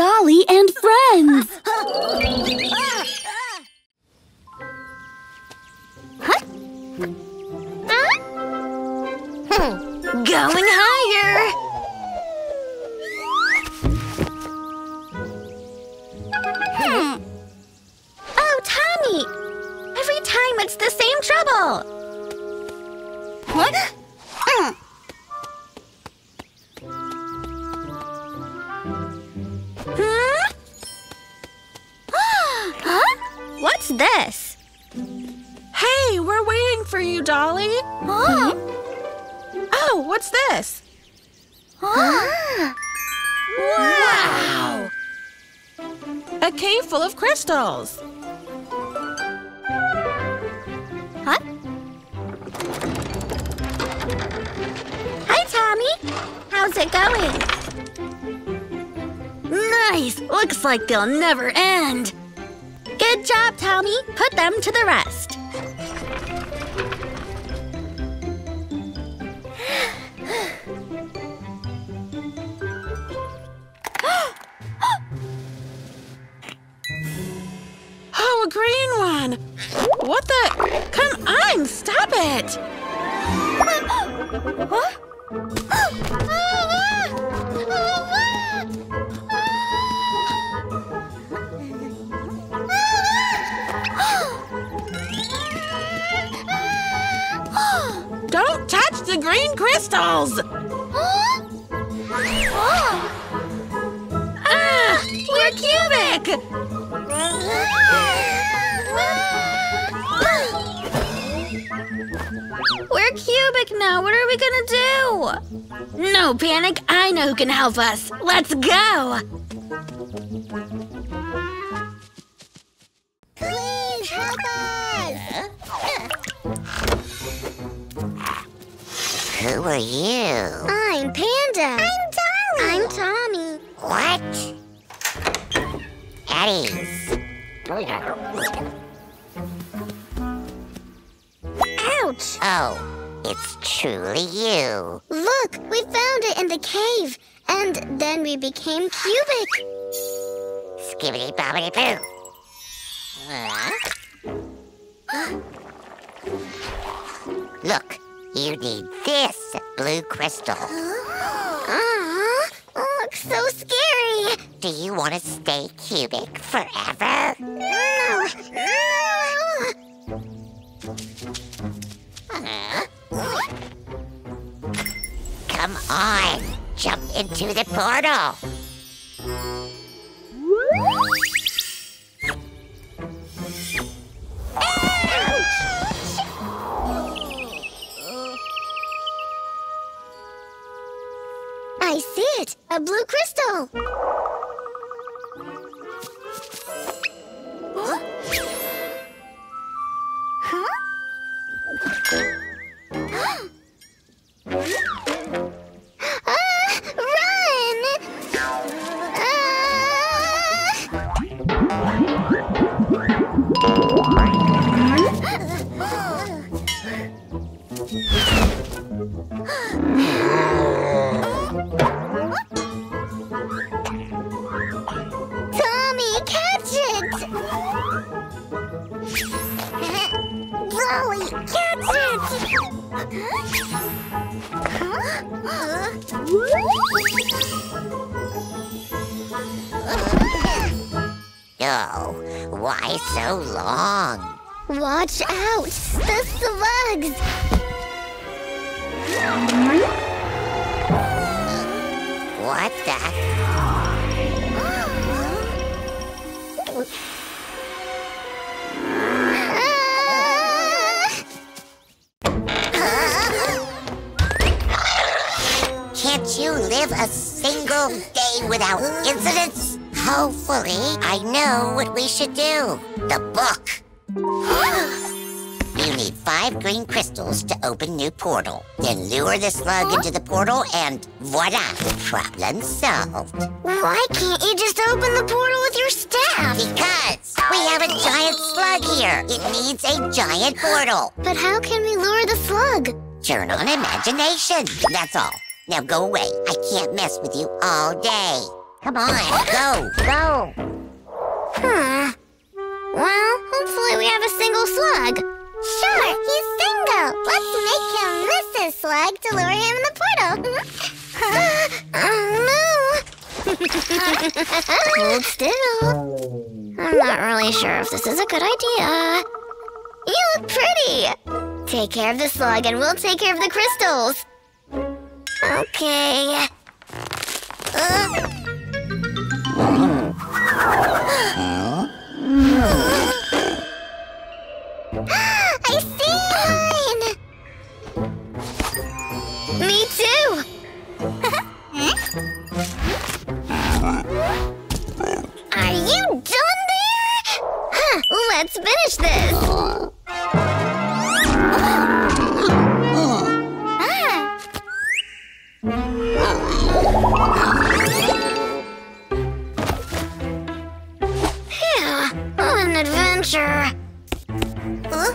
Dolly and Friends! Huh? Going higher! Oh, Tommy! Every time it's the same trouble! What? What's this? Hey, we're waiting for you, Dolly. Oh, oh, what's this? Huh? Wow! A cave full of crystals. Huh? Hi, Tommy. How's it going? Nice. Looks like they'll never end. Good job, Tommy. Put them to the rest. Oh, a green one. What the? Come on, stop it. Huh? Don't touch the green crystals! Huh? Oh. Ah! We're cubic! We're cubic now. What are we gonna do? No panic. I know who can help us. Let's go! Please help us! Who are you? I'm Panda. I'm Dolly. I'm Tommy. What? Eddie's. Ouch! Oh, it's truly you. Look, we found it in the cave, and then we became cubic. Skibbity bobbity boo. Look. You need this blue crystal. Looks so scary. Do you want to stay cubic forever? No, no. Come on, jump into the portal. I see it! A blue crystal! Huh? Huh? Run! No, why so long? Watch out, the slugs! What the? Can't you live a single day without incidents? Hopefully, I know what we should do. The book. You need 5 green crystals to open new portal. Then lure the slug into the portal and voila, problem solved. Why can't you just open the portal with your staff? Because we have a giant slug here. It needs a giant portal. But how can we lure the slug? Turn on imagination, that's all. Now go away. I can't mess with you all day. Come on, go, go. Huh. Well, hopefully we have a single slug. Sure, he's single. Let's make him Mrs. Slug to lure him in the portal. Oh, no. Hold still. I'm not really sure if this is a good idea. You look pretty. Take care of the slug and we'll take care of the crystals. Okay. I see mine! Me too! Are you done there? Huh, let's finish this! Adventure. Huh?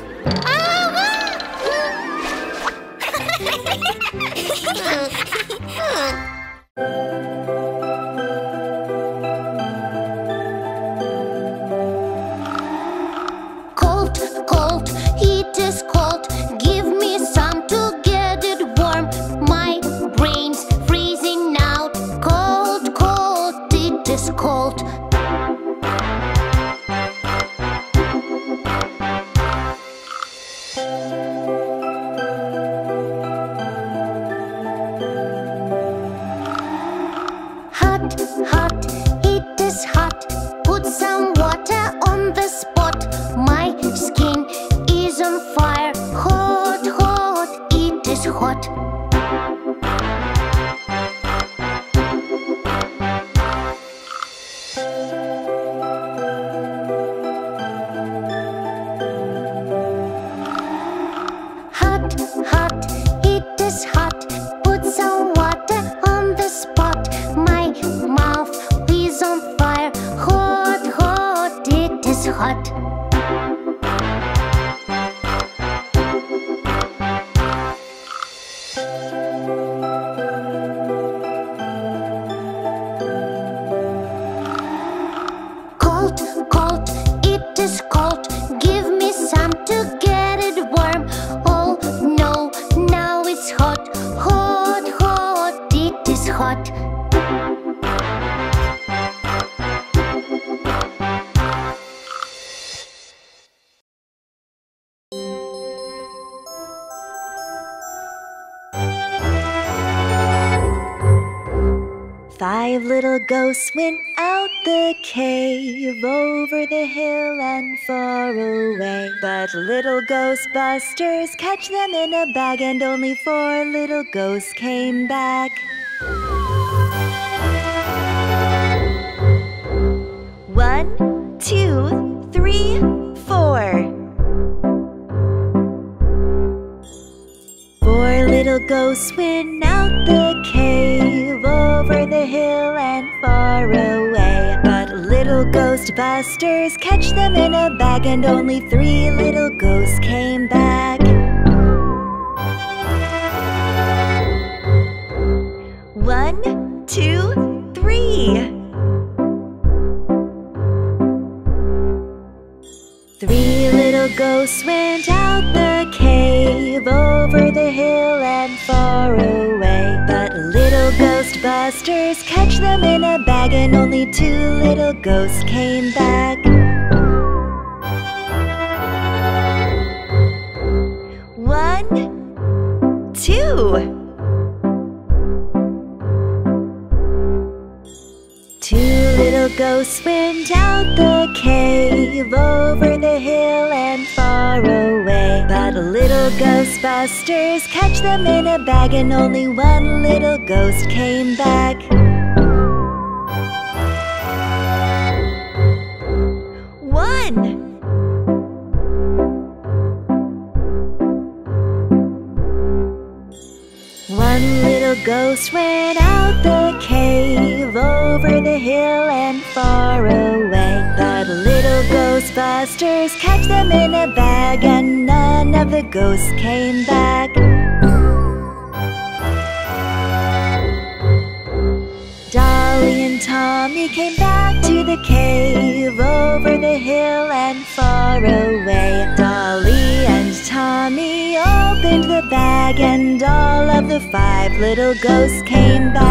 Cold, cold, it is cold. Give me some to get it warm. My brain's freezing out. Cold, cold, it is cold. Five little ghosts went out the cave, over the hill and far away. But little Ghostbusters catch them in a bag, and only four little ghosts came back. One, two, three, four. Four little ghosts went out the cave, over the hill and far away. But little Ghostbusters catch them in a bag, and only three little ghosts came back. One, two, three. Three little ghosts went out the cave, over the hill and far away. But little Ghostbusters catch them in a bag, and only two little ghosts came back. One, two. Two little ghosts went out the cave, over the hill and far away. But little Ghostbusters catch them in a bag, and only one little ghost came back. One! One little ghost went out the cave, over the hill and far away. But little Ghostbusters catch them in a bag, and none of the ghosts came back. Dolly and Tommy Tommy came back to the cave, over the hill and far away. Dolly and Tommy opened the bag, and all of the 5 little ghosts came back.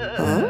Huh?